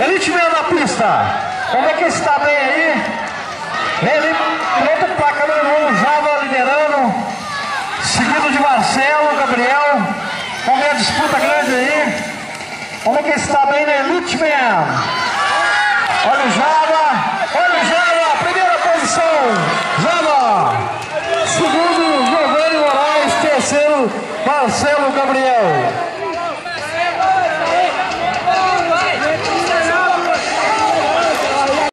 Elite Man na pista. Como é que ele está bem aí? Ele, piloto placa número 1, Java liderando, seguido de Marcelo Gabriel. Vamos ver a disputa grande aí. Como é que ele está bem na Elite Man? Olha o Java. Olha o Java, primeira posição, Java. Segundo, Giovanni Moraes. Terceiro, Marcelo Gabriel.